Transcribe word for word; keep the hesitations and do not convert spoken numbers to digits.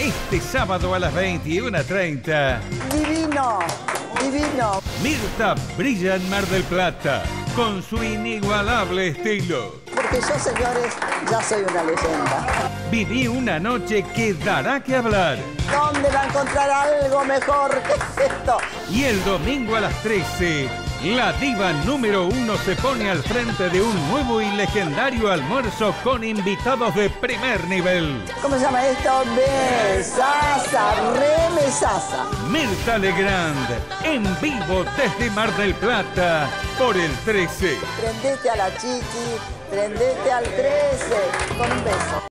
este sábado a las veintiuna treinta. Divino, divino. Mirtha brilla en Mar del Plata con su inigualable estilo. Porque yo, señores, ya soy una leyenda. Viví una noche que dará que hablar. ¿Dónde va a encontrar algo mejor? ¿Qué es esto? Y el domingo a las trece, la diva número uno se pone al frente de un nuevo y legendario almuerzo con invitados de primer nivel. ¿Cómo se llama esto? Mesaza, remesaza. Mirtha Legrand, en vivo desde Mar del Plata, por el trece. Prendete a la chiqui, prendete al trece, con un beso.